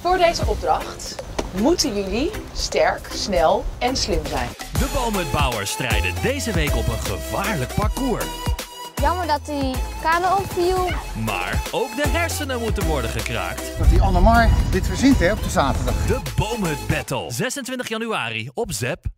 Voor deze opdracht moeten jullie sterk, snel en slim zijn. De Boomhutbouwers strijden deze week op een gevaarlijk parcours. Jammer dat die kade opviel. Maar ook de hersenen moeten worden gekraakt. Dat die Annemar dit verzint, hè, op de zaterdag. De Boomhut Battle, 26 januari op ZEP.